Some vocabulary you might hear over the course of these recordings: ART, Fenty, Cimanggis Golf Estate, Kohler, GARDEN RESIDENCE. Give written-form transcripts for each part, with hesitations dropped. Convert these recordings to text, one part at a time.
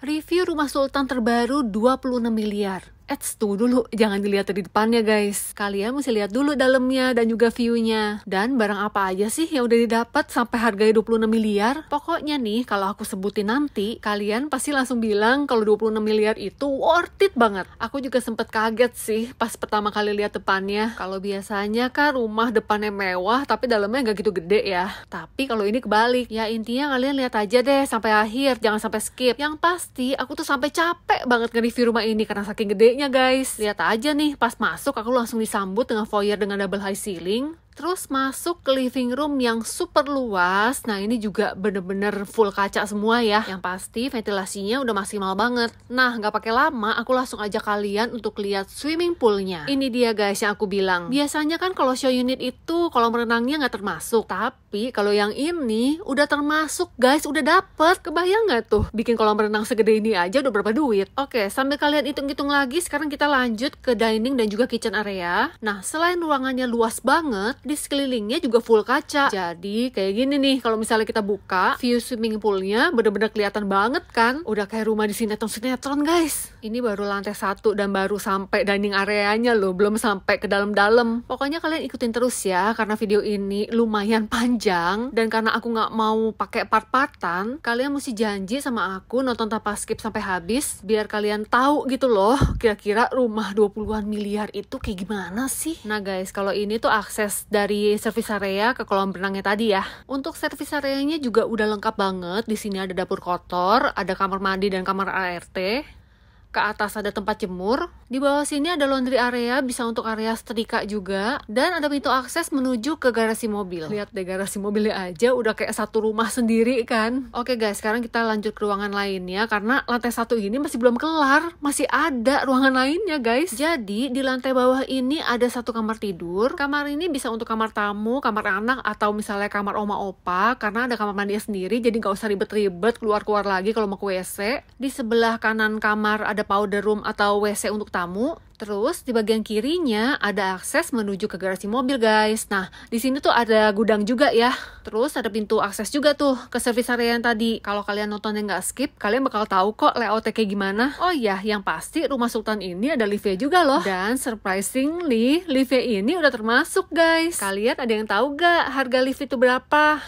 Review rumah Sultan terbaru 26 miliar. Eits, tunggu dulu, jangan dilihat dari depannya guys. Kalian mesti lihat dulu dalamnya dan juga view-nya. Dan barang apa aja sih yang udah didapat sampai harganya 26 miliar? Pokoknya nih, kalau aku sebutin nanti, kalian pasti langsung bilang kalau 26 miliar itu worth it banget. Aku juga sempet kaget sih pas pertama kali lihat depannya. Kalau biasanya kan rumah depannya mewah, tapi dalamnya nggak gitu gede ya. Tapi kalau ini kebalik. Ya intinya kalian lihat aja deh sampai akhir, jangan sampai skip. Yang pasti aku tuh sampai capek banget nge-review rumah ini karena saking gedenya guys. Lihat aja nih, pas masuk aku langsung disambut dengan foyer dengan double high ceiling. Terus masuk ke living room yang super luas. Nah ini juga bener-bener full kaca semua ya. Yang pasti ventilasinya udah maksimal banget. Nah nggak pakai lama aku langsung ajak kalian untuk lihat swimming poolnya. Ini dia guys yang aku bilang. Biasanya kan kalau show unit itu kolam renangnya nggak termasuk. Tapi kalau yang ini udah termasuk guys, udah dapet. Kebayang nggak tuh bikin kolam renang segede ini aja udah berapa duit? Oke, sambil kalian hitung-hitung lagi, sekarang kita lanjut ke dining dan juga kitchen area. Nah selain ruangannya luas banget, di sekelilingnya juga full kaca. Jadi kayak gini nih, kalau misalnya kita buka view swimming poolnya bener-bener kelihatan banget kan. Udah kayak rumah di sinetron-sinetron guys. Ini baru lantai 1 dan baru sampai dining areanya loh, belum sampai ke dalam-dalam. Pokoknya kalian ikutin terus ya, karena video ini lumayan panjang dan karena aku nggak mau pakai part-partan, kalian mesti janji sama aku nonton tanpa skip sampai habis biar kalian tahu gitu loh kira-kira rumah 20-an miliar itu kayak gimana sih. Nah guys, kalau ini tuh akses dari service area ke kolam renangnya tadi ya. Untuk service areanya juga udah lengkap banget. Di sini ada dapur kotor, ada kamar mandi dan kamar ART. Ke atas ada tempat jemur. Di bawah sini ada laundry area, bisa untuk area setrika juga. Dan ada pintu akses menuju ke garasi mobil. Lihat deh garasi mobilnya aja, udah kayak satu rumah sendiri kan. Oke guys, sekarang kita lanjut ke ruangan lainnya. Karena lantai 1 ini masih belum kelar. Masih ada ruangan lainnya guys. Jadi di lantai bawah ini ada satu kamar tidur. Kamar ini bisa untuk kamar tamu, kamar anak, atau misalnya kamar oma opa. Karena ada kamar mandi sendiri, jadi gak usah ribet-ribet keluar-keluar lagi kalau mau ke WC. Di sebelah kanan kamar ada powder room atau WC untuk tamu. Terus di bagian kirinya ada akses menuju ke garasi mobil guys. Nah di sini tuh ada gudang juga ya. Terus ada pintu akses juga tuh ke service area yang tadi. Kalau kalian nontonnya nggak skip, kalian bakal tahu kok layoutnya kayak gimana. Oh iya, yang pasti rumah Sultan ini ada liftnya juga loh. Dan surprisingly, liftnya ini udah termasuk guys. Kalian ada yang tahu gak harga lift itu berapa?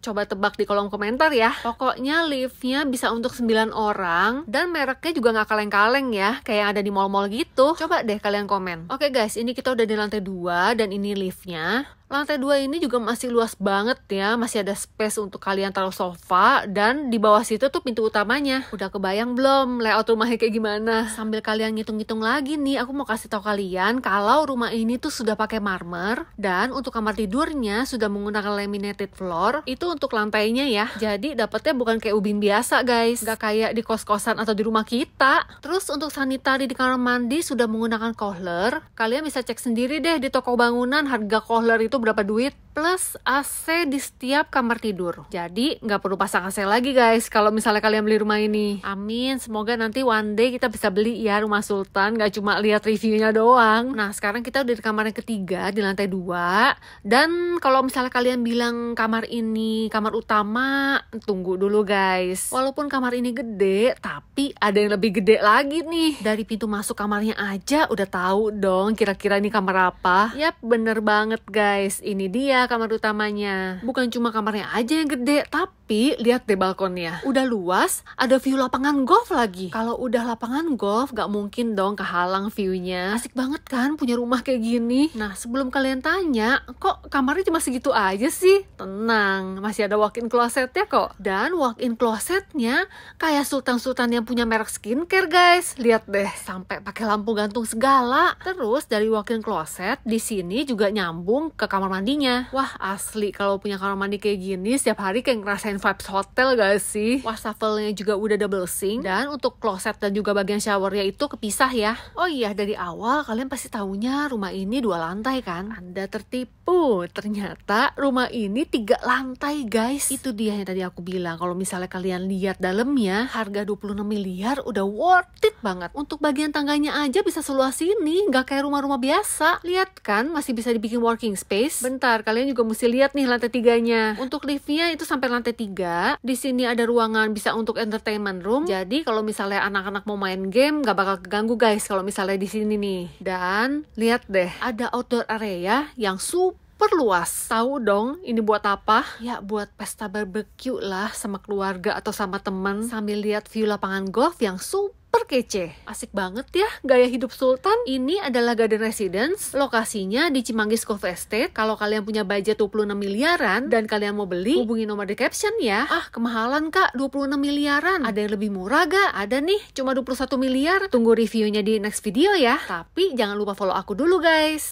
Coba tebak di kolom komentar ya. Pokoknya liftnya bisa untuk 9 orang. Dan mereknya juga gak kaleng-kaleng ya, kayak ada di mall-mall gitu. Coba deh kalian komen. Oke guys, ini kita udah di lantai 2 dan ini liftnya. Lantai 2 ini juga masih luas banget ya, masih ada space untuk kalian taruh sofa, dan di bawah situ tuh pintu utamanya. Udah kebayang belum layout rumahnya kayak gimana? Sambil kalian ngitung-ngitung lagi nih, aku mau kasih tahu kalian kalau rumah ini tuh sudah pakai marmer, dan untuk kamar tidurnya sudah menggunakan laminated floor, itu untuk lantainya ya. Jadi dapatnya bukan kayak ubin biasa guys, gak kayak di kos-kosan atau di rumah kita. Terus untuk sanitari di kamar mandi sudah menggunakan kohler. Kalian bisa cek sendiri deh di toko bangunan harga kohler itu berapa duit. Plus AC di setiap kamar tidur. Jadi nggak perlu pasang AC lagi guys kalau misalnya kalian beli rumah ini. Amin, semoga nanti one day kita bisa beli ya rumah Sultan, nggak cuma lihat reviewnya doang. Nah sekarang kita udah di kamar yang ketiga di lantai 2. Dan kalau misalnya kalian bilang kamar ini kamar utama, tunggu dulu guys. Walaupun kamar ini gede, tapi ada yang lebih gede lagi nih. Dari pintu masuk kamarnya aja udah tahu dong kira-kira ini kamar apa. Yap, bener banget guys, ini dia kamar utamanya. Bukan cuma kamarnya aja yang gede, tapi lihat deh balkonnya. Udah luas, ada view lapangan golf lagi. Kalau udah lapangan golf, gak mungkin dong kehalang viewnya. Asik banget kan punya rumah kayak gini. Nah, sebelum kalian tanya, kok kamarnya cuma segitu aja sih? Tenang, masih ada walk-in closetnya kok. Dan walk-in closetnya kayak sultan-sultan yang punya merek skincare guys. Lihat deh, sampai pakai lampu gantung segala. Terus dari walk-in closet, di sini juga nyambung ke kamar mandinya. Wah asli kalau punya kamar mandi kayak gini, setiap hari kayak ngerasain vibes hotel gak sih? Wastafelnya juga udah double sink, dan untuk kloset dan juga bagian showernya itu kepisah ya. Oh iya, dari awal kalian pasti taunya rumah ini 2 lantai kan? Anda tertipu, ternyata rumah ini 3 lantai guys. Itu dia yang tadi aku bilang, kalau misalnya kalian lihat dalamnya, harga 26 miliar udah worth it banget. Untuk bagian tangganya aja bisa seluas ini, gak kayak rumah-rumah biasa. Lihat kan, masih bisa dibikin working space. Bentar, kalian kalian juga mesti lihat nih lantai tiganya. Untuk liftnya itu sampai lantai 3. Di sini ada ruangan bisa untuk entertainment room. Jadi kalau misalnya anak-anak mau main game nggak bakal keganggu guys kalau misalnya di sini nih. Dan lihat deh, ada outdoor area yang super luas. Tahu dong ini buat apa? Ya buat pesta barbecue lah sama keluarga atau sama teman sambil lihat view lapangan golf yang super kece. Asik banget ya gaya hidup Sultan. Ini adalah Garden Residence, lokasinya di Cimanggis Golf Estate. Kalau kalian punya budget 26 miliaran dan kalian mau beli, hubungi nomor di caption ya. Ah, kemahalan Kak, 26 miliaran. Ada yang lebih murah gak? Ada nih, cuma 21 miliar. Tunggu reviewnya di next video ya. Tapi jangan lupa follow aku dulu guys.